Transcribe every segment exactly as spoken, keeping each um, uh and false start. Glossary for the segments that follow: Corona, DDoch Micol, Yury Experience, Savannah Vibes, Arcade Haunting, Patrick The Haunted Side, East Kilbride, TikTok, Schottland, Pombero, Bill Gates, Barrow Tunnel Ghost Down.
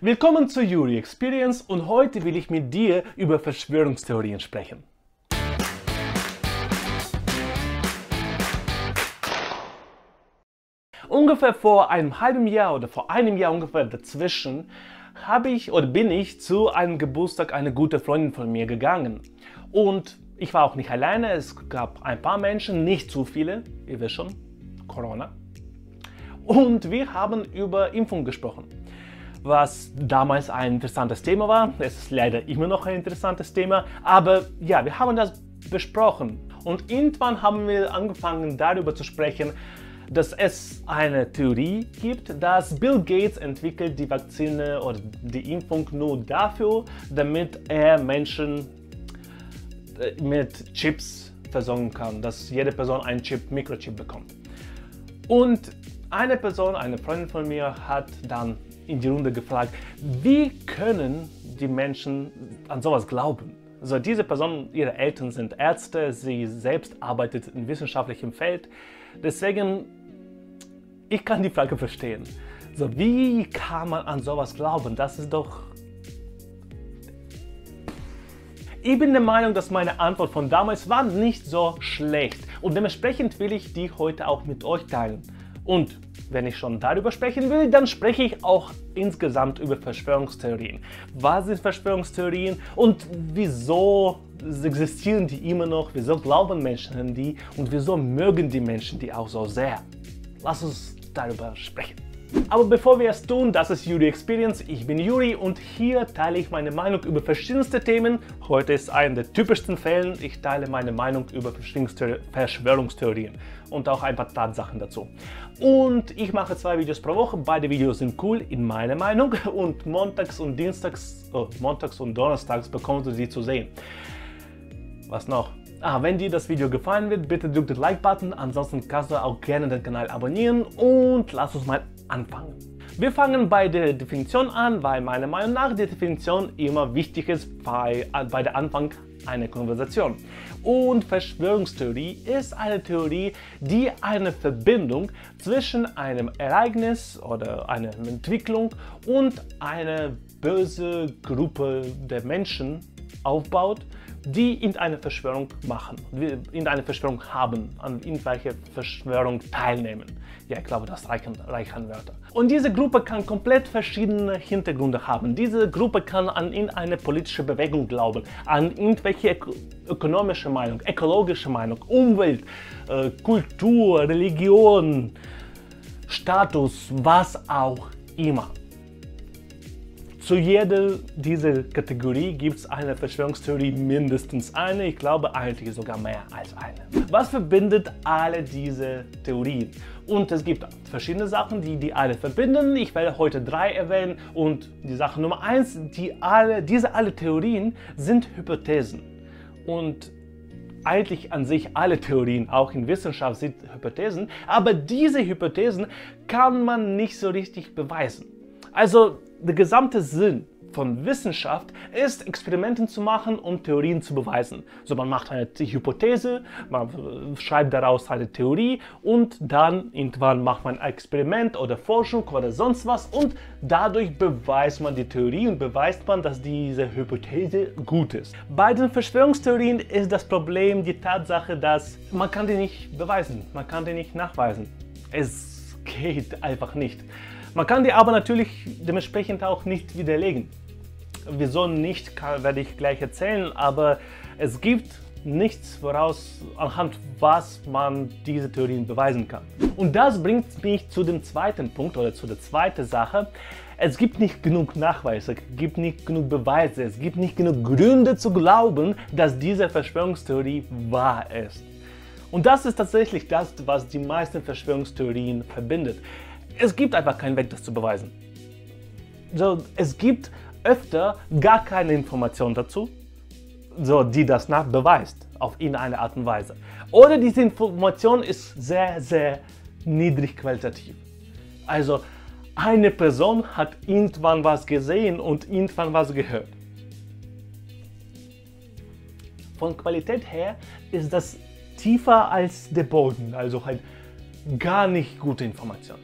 Willkommen zur Yury Experience und heute will ich mit dir über Verschwörungstheorien sprechen. Ungefähr vor einem halben Jahr oder vor einem Jahr ungefähr dazwischen habe ich oder bin ich zu einem Geburtstag einer guten Freundin von mir gegangen. Und ich war auch nicht alleine, es gab ein paar Menschen, nicht zu viele, ihr wisst schon, Corona. Und wir haben über Impfung gesprochen, was damals ein interessantes Thema war. Es ist leider immer noch ein interessantes Thema, aber ja, wir haben das besprochen. Und irgendwann haben wir angefangen darüber zu sprechen, dass es eine Theorie gibt, dass Bill Gates entwickelt die Vakzine oder die Impfung nur dafür, damit er Menschen mit Chips versorgen kann, dass jede Person einen Chip, Mikrochip bekommt. Und eine Person, eine Freundin von mir, hat dann in die Runde gefragt, wie können die Menschen an sowas glauben? Also diese Person, ihre Eltern sind Ärzte, sie selbst arbeitet in wissenschaftlichem Feld. Deswegen, ich kann die Frage verstehen. So, wie kann man an sowas glauben? Das ist doch... Ich bin der Meinung, dass meine Antwort von damals war nicht so schlecht. Und dementsprechend will ich die heute auch mit euch teilen. Und wenn ich schon darüber sprechen will, dann spreche ich auch insgesamt über Verschwörungstheorien. Was sind Verschwörungstheorien und wieso existieren die immer noch? Wieso glauben Menschen an die und wieso mögen die Menschen die auch so sehr? Lass uns darüber sprechen. Aber bevor wir es tun, das ist Yury Experience, ich bin Yury und hier teile ich meine Meinung über verschiedenste Themen. Heute ist einer der typischsten Fällen, ich teile meine Meinung über Verschwörungstheorien und auch ein paar Tatsachen dazu. Und ich mache zwei Videos pro Woche, beide Videos sind cool, in meiner Meinung, und montags und dienstags, oh, montags und donnerstags bekommst du sie zu sehen. Was noch? Ah, wenn dir das Video gefallen wird, bitte drück den Like-Button, ansonsten kannst du auch gerne den Kanal abonnieren und lass uns mal anfangen. Wir fangen bei der Definition an, weil meiner Meinung nach die Definition immer wichtig ist bei, bei der Anfang einer Konversation. Und Verschwörungstheorie ist eine Theorie, die eine Verbindung zwischen einem Ereignis oder einer Entwicklung und einer bösen Gruppe der Menschen aufbaut, die in eine Verschwörung machen, in eine Verschwörung haben, an irgendwelche Verschwörung teilnehmen. Ja, ich glaube, das reichen, reichen Wörter. Und diese Gruppe kann komplett verschiedene Hintergründe haben. Diese Gruppe kann an irgendeine politische Bewegung glauben, an irgendwelche ökonomische Meinung, ökologische Meinung, Umwelt, äh, Kultur, Religion, Status, was auch immer. Zu jeder dieser Kategorie gibt es eine Verschwörungstheorie, mindestens eine, ich glaube eigentlich sogar mehr als eine. Was verbindet alle diese Theorien? Und es gibt verschiedene Sachen, die die alle verbinden. Ich werde heute drei erwähnen und die Sache Nummer eins, die alle, diese alle Theorien sind Hypothesen. Und eigentlich an sich alle Theorien, auch in Wissenschaft, sind Hypothesen, aber diese Hypothesen kann man nicht so richtig beweisen. Also der gesamte Sinn von Wissenschaft ist, Experimenten zu machen und um Theorien zu beweisen. So, man macht eine Hypothese, man schreibt daraus eine Theorie und dann irgendwann macht man ein Experiment oder Forschung oder sonst was und dadurch beweist man die Theorie und beweist man, dass diese Hypothese gut ist. Bei den Verschwörungstheorien ist das Problem die Tatsache, dass man kann die nicht beweisen, man kann die nicht nachweisen. Es geht einfach nicht. Man kann die aber natürlich dementsprechend auch nicht widerlegen. Wieso nicht, kann, werde ich gleich erzählen, aber es gibt nichts, woraus, anhand was man diese Theorien beweisen kann. Und das bringt mich zu dem zweiten Punkt oder zu der zweiten Sache. Es gibt nicht genug Nachweise, es gibt nicht genug Beweise, es gibt nicht genug Gründe zu glauben, dass diese Verschwörungstheorie wahr ist. Und das ist tatsächlich das, was die meisten Verschwörungstheorien verbindet. Es gibt einfach keinen Weg, das zu beweisen. So, es gibt öfter gar keine Information dazu, so, die das nachbeweist, auf irgendeine Art und Weise. Oder diese Information ist sehr, sehr niedrig qualitativ. Also, eine Person hat irgendwann was gesehen und irgendwann was gehört. Von Qualität her ist das tiefer als der Boden, also halt gar nicht gute Information.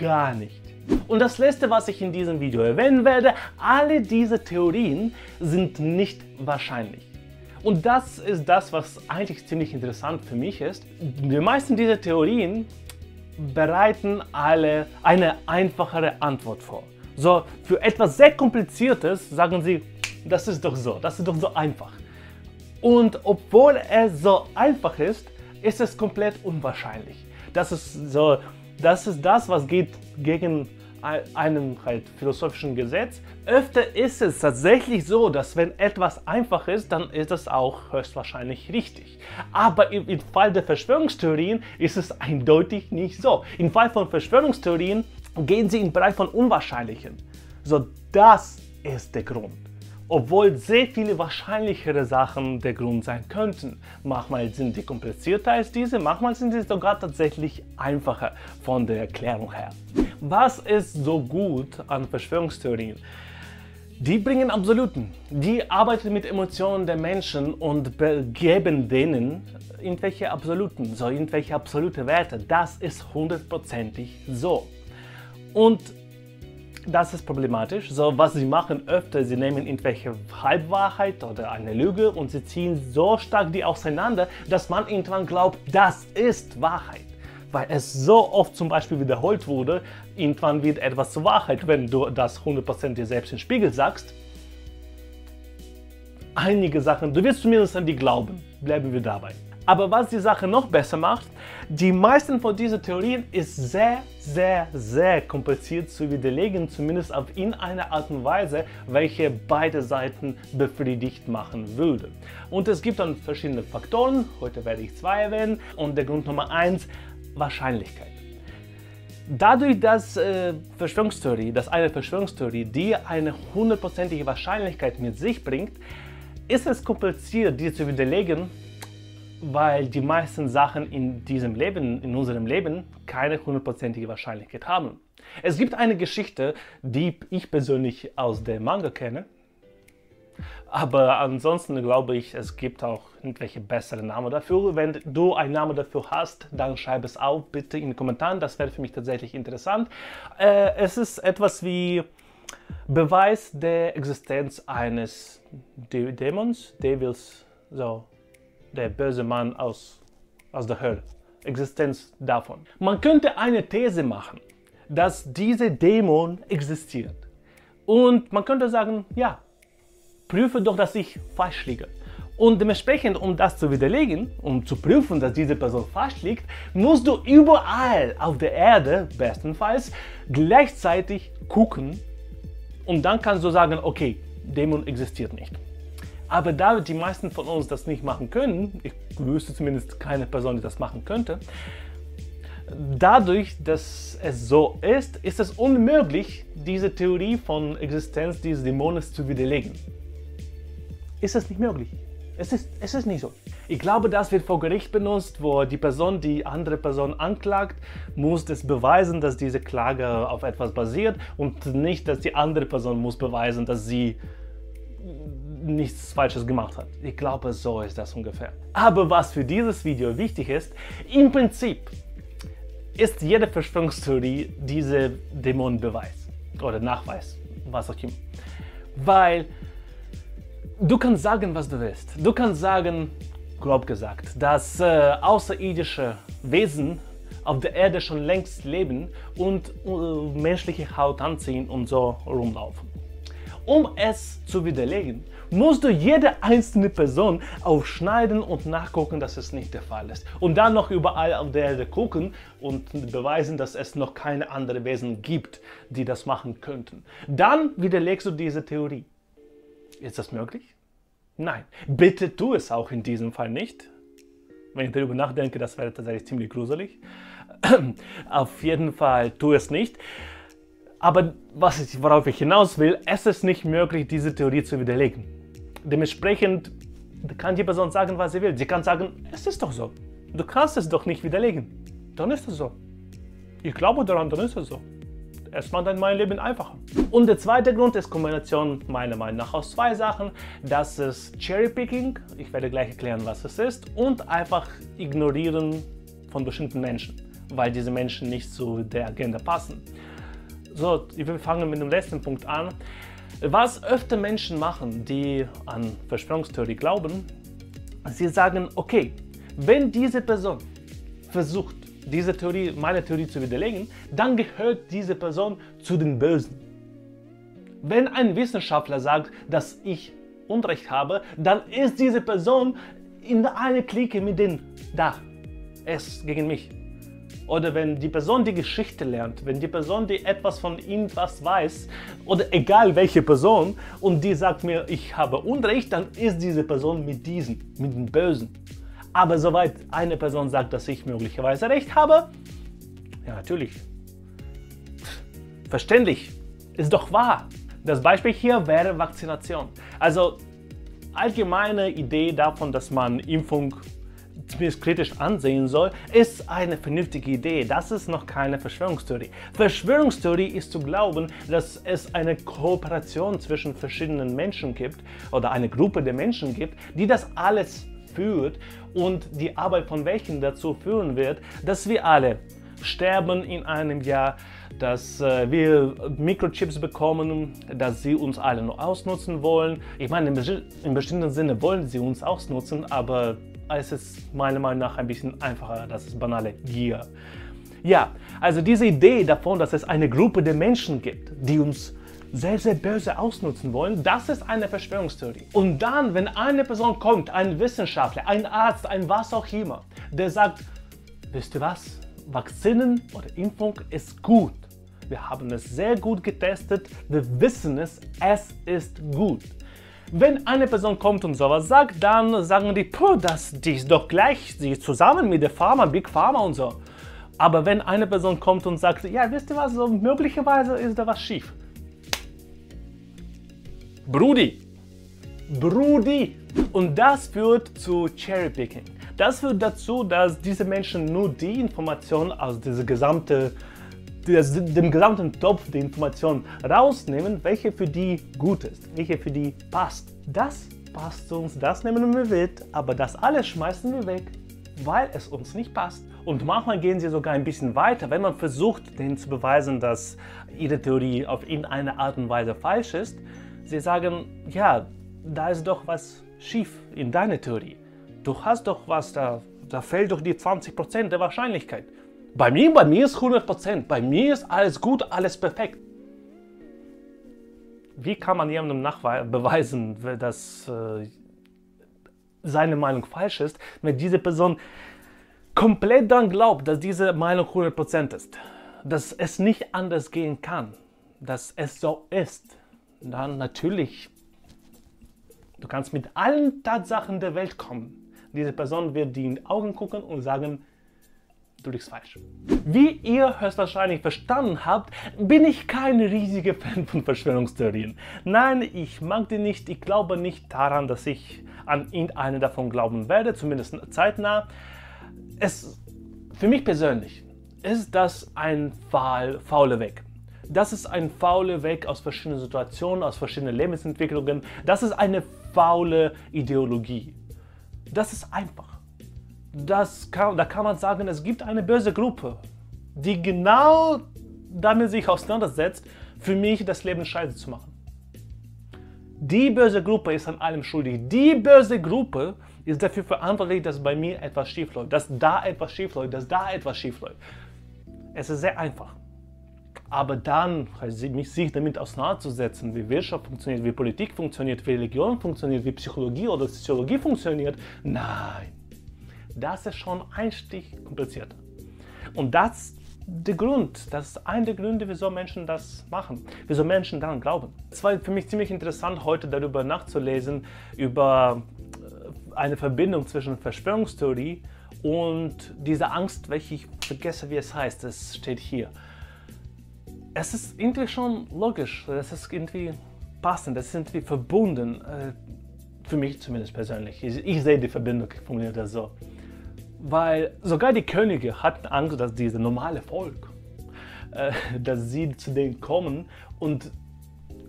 Gar nicht. Und das letzte, was ich in diesem Video erwähnen werde, alle diese Theorien sind nicht wahrscheinlich. Und das ist das, was eigentlich ziemlich interessant für mich ist. Die meisten dieser Theorien bereiten alle eine einfachere Antwort vor. So, für etwas sehr Kompliziertes sagen sie, das ist doch so, das ist doch so einfach. Und obwohl es so einfach ist, ist es komplett unwahrscheinlich. Das ist so, das ist das, was geht gegen einem halt philosophischen Gesetz. Öfter ist es tatsächlich so, dass wenn etwas einfach ist, dann ist es auch höchstwahrscheinlich richtig. Aber im Fall der Verschwörungstheorien ist es eindeutig nicht so. Im Fall von Verschwörungstheorien gehen sie in den Bereich von Unwahrscheinlichen. So, das ist der Grund. Obwohl sehr viele wahrscheinlichere Sachen der Grund sein könnten. Manchmal sind die komplizierter als diese, manchmal sind sie sogar tatsächlich einfacher von der Erklärung her. Was ist so gut an Verschwörungstheorien? Die bringen Absoluten. Die arbeiten mit Emotionen der Menschen und geben denen irgendwelche Absoluten, so irgendwelche absolute Werte. Das ist hundertprozentig so. Und das ist problematisch. So, was sie machen öfter, sie nehmen irgendwelche Halbwahrheit oder eine Lüge und sie ziehen so stark die auseinander, dass man irgendwann glaubt, das ist Wahrheit. Weil es so oft zum Beispiel wiederholt wurde, irgendwann wird etwas zur Wahrheit, wenn du das hundert Prozent dir selbst im Spiegel sagst. Einige Sachen, du wirst zumindest an die glauben, bleiben wir dabei. Aber was die Sache noch besser macht, die meisten von diesen Theorien ist sehr, sehr, sehr kompliziert zu widerlegen, zumindest auf in einer Art und Weise, welche beide Seiten befriedigt machen würde. Und es gibt dann verschiedene Faktoren, heute werde ich zwei erwähnen, und der Grund Nummer eins, Wahrscheinlichkeit. Dadurch, dass, äh, Verschwörungstheorie, dass eine Verschwörungstheorie, die eine hundertprozentige Wahrscheinlichkeit mit sich bringt, ist es kompliziert, die zu widerlegen, weil die meisten Sachen in diesem Leben, in unserem Leben, keine hundertprozentige Wahrscheinlichkeit haben. Es gibt eine Geschichte, die ich persönlich aus dem Manga kenne, aber ansonsten glaube ich, es gibt auch irgendwelche besseren Namen dafür. Wenn du einen Namen dafür hast, dann schreib es auf, bitte in den Kommentaren, das wäre für mich tatsächlich interessant. Äh, es ist etwas wie Beweis der Existenz eines De Dämons, Devils, so. Der böse Mann aus, aus der Hölle, Existenz davon. Man könnte eine These machen, dass diese Dämon existiert. Und man könnte sagen, ja, prüfe doch, dass ich falsch liege. Und dementsprechend, um das zu widerlegen, um zu prüfen, dass diese Person falsch liegt, musst du überall auf der Erde, bestenfalls, gleichzeitig gucken. Und dann kannst du sagen, okay, Dämon existiert nicht. Aber da die meisten von uns das nicht machen können, ich wüsste zumindest keine Person, die das machen könnte, dadurch, dass es so ist, ist es unmöglich, diese Theorie von Existenz dieses Dämones zu widerlegen. Ist es nicht möglich. Es ist, es ist nicht so. Ich glaube, das wird vor Gericht benutzt, wo die Person, die andere Person anklagt, muss es beweisen, dass diese Klage auf etwas basiert und nicht, dass die andere Person muss beweisen, dass sie nichts Falsches gemacht hat. Ich glaube, so ist das ungefähr. Aber was für dieses Video wichtig ist, im Prinzip ist jede Verschwörungstheorie diese Dämonenbeweis oder Nachweis, was auch immer. Weil du kannst sagen, was du willst. Du kannst sagen, grob gesagt, dass äh, außerirdische Wesen auf der Erde schon längst leben und äh, menschliche Haut anziehen und so rumlaufen. Um es zu widerlegen, musst du jede einzelne Person aufschneiden und nachgucken, dass es nicht der Fall ist. Und dann noch überall auf der Erde gucken und beweisen, dass es noch keine anderen Wesen gibt, die das machen könnten. Dann widerlegst du diese Theorie. Ist das möglich? Nein. Bitte tu es auch in diesem Fall nicht. Wenn ich darüber nachdenke, das wäre tatsächlich ziemlich gruselig. Auf jeden Fall tu es nicht. Aber was ich, worauf ich hinaus will, es ist nicht möglich, diese Theorie zu widerlegen. Dementsprechend kann die Person sagen, was sie will. Sie kann sagen, es ist doch so. Du kannst es doch nicht widerlegen. Dann ist es so. Ich glaube daran, dann ist es so. Es macht dann mein Leben einfacher. Und der zweite Grund ist Kombination meiner Meinung nach aus zwei Sachen. Das ist Cherrypicking, ich werde gleich erklären, was es ist, und einfach ignorieren von bestimmten Menschen, weil diese Menschen nicht zu der Agenda passen. So, wir fangen mit dem letzten Punkt an. Was öfter Menschen machen, die an Verschwörungstheorie glauben, sie sagen, okay, wenn diese Person versucht, diese Theorie, meine Theorie zu widerlegen, dann gehört diese Person zu den Bösen. Wenn ein Wissenschaftler sagt, dass ich Unrecht habe, dann ist diese Person in einer Clique mit denen da. Es ist gegen mich. Oder wenn die Person die Geschichte lernt, wenn die Person, die etwas von irgendwas weiß, oder egal welche Person, und die sagt mir, ich habe Unrecht, dann ist diese Person mit diesen, mit den Bösen. Aber soweit eine Person sagt, dass ich möglicherweise Recht habe, ja natürlich, verständlich, ist doch wahr. Das Beispiel hier wäre Vaccination. Also allgemeine Idee davon, dass man Impfung zumindest kritisch ansehen soll, ist eine vernünftige Idee. Das ist noch keine Verschwörungstheorie. Verschwörungstheorie ist zu glauben, dass es eine Kooperation zwischen verschiedenen Menschen gibt oder eine Gruppe der Menschen gibt, die das alles führt und die Arbeit von welchen dazu führen wird, dass wir alle sterben in einem Jahr, dass äh, wir Mikrochips bekommen, dass sie uns alle nur ausnutzen wollen. Ich meine, in, in bestimmten Sinne wollen sie uns ausnutzen, aber es ist meiner Meinung nach ein bisschen einfacher, das ist banale Gier. Ja, also diese Idee davon, dass es eine Gruppe der Menschen gibt, die uns sehr, sehr böse ausnutzen wollen, das ist eine Verschwörungstheorie. Und dann, wenn eine Person kommt, ein Wissenschaftler, ein Arzt, ein was auch immer, der sagt, wisst ihr was, Vakzinen oder Impfung ist gut. Wir haben es sehr gut getestet, wir wissen es, es ist gut. Wenn eine Person kommt und sowas sagt, dann sagen die, puh, das, die ist doch gleich, sie ist zusammen mit der Pharma, Big Pharma und so. Aber wenn eine Person kommt und sagt, ja, wisst ihr was, so, möglicherweise ist da was schief. Brudi. Brudi. Und das führt zu Cherrypicking. Das führt dazu, dass diese Menschen nur die Informationen aus dieser gesamten, dem gesamten Topf der Informationen rausnehmen, welche für die gut ist, welche für die passt. Das passt zu uns, das nehmen wir mit, aber das alles schmeißen wir weg, weil es uns nicht passt. Und manchmal gehen sie sogar ein bisschen weiter, wenn man versucht, denen zu beweisen, dass ihre Theorie auf irgendeine Art und Weise falsch ist. Sie sagen, ja, da ist doch was schief in deiner Theorie. Du hast doch was, da, da fehlt doch die zwanzig Prozent der Wahrscheinlichkeit. Bei mir, bei mir ist hundert Prozent, bei mir ist alles gut, alles perfekt. Wie kann man jemandem nachbeweisen, dass äh, seine Meinung falsch ist, wenn diese Person komplett daran glaubt, dass diese Meinung hundert Prozent ist? Dass es nicht anders gehen kann, dass es so ist. Dann natürlich, du kannst mit allen Tatsachen der Welt kommen. Diese Person wird dir in die Augen gucken und sagen, du liegst falsch. Wie ihr höchstwahrscheinlich verstanden habt, bin ich kein riesiger Fan von Verschwörungstheorien. Nein, ich mag die nicht. Ich glaube nicht daran, dass ich an irgendeine davon glauben werde, zumindest zeitnah. Es, für mich persönlich ist das ein fauler Weg. Das ist ein fauler Weg aus verschiedenen Situationen, aus verschiedenen Lebensentwicklungen. Das ist eine faule Ideologie. Das ist einfach. Das kann, da kann man sagen, es gibt eine böse Gruppe, die genau damit sich auseinandersetzt, für mich das Leben scheiße zu machen. Die böse Gruppe ist an allem schuldig. Die böse Gruppe ist dafür verantwortlich, dass bei mir etwas schief läuft, dass da etwas schief läuft, dass da etwas schief läuft. Es ist sehr einfach. Aber dann mich sich damit auseinanderzusetzen, wie Wirtschaft funktioniert, wie Politik funktioniert, wie Religion funktioniert, wie Psychologie oder Soziologie funktioniert, nein, das ist schon ein Stich komplizierter. Und das ist der Grund, das ist einer der Gründe, wieso Menschen das machen, wieso Menschen daran glauben. Es war für mich ziemlich interessant, heute darüber nachzulesen, über eine Verbindung zwischen Verschwörungstheorie und dieser Angst, welche ich vergesse, wie es heißt, es steht hier. Es ist irgendwie schon logisch, das ist irgendwie passend, das ist irgendwie verbunden, für mich zumindest persönlich. Ich, ich sehe die Verbindung, ich formuliere das so. Weil sogar die Könige hatten Angst, dass dieses normale Volk, dass sie zu denen kommen und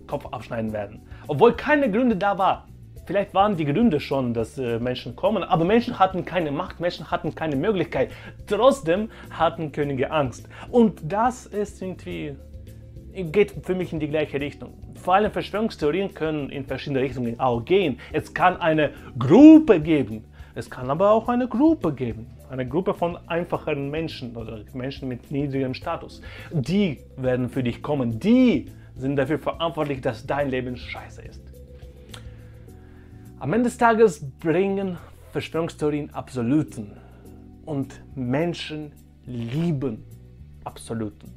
Kopf abschneiden werden. Obwohl keine Gründe da waren. Vielleicht waren die Gründe schon, dass Menschen kommen, aber Menschen hatten keine Macht, Menschen hatten keine Möglichkeit. Trotzdem hatten Könige Angst. Und das ist irgendwie geht für mich in die gleiche Richtung. Vor allem Verschwörungstheorien können in verschiedene Richtungen auch gehen. Es kann eine Gruppe geben, es kann aber auch eine Gruppe geben. Eine Gruppe von einfacheren Menschen oder Menschen mit niedrigem Status. Die werden für dich kommen, die sind dafür verantwortlich, dass dein Leben scheiße ist. Am Ende des Tages bringen Verschwörungstheorien Absoluten und Menschen lieben Absoluten.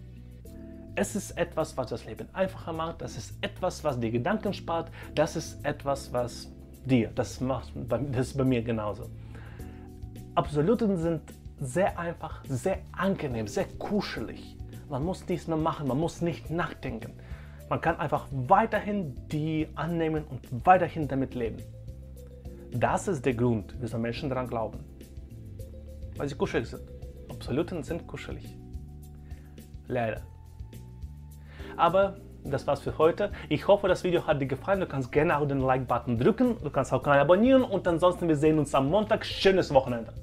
Es ist etwas, was das Leben einfacher macht, das ist etwas, was dir Gedanken spart, das ist etwas, was dir, das macht, das ist bei mir genauso. Absoluten sind sehr einfach, sehr angenehm, sehr kuschelig. Man muss nichts mehr machen, man muss nicht nachdenken. Man kann einfach weiterhin die annehmen und weiterhin damit leben. Das ist der Grund, wieso Menschen daran glauben. Weil sie kuschelig sind. Absoluten sind kuschelig. Leider. Aber das war's für heute. Ich hoffe, das Video hat dir gefallen. Du kannst gerne auch den Like-Button drücken. Du kannst auch gerne abonnieren. Und ansonsten, wir sehen uns am Montag. Schönes Wochenende.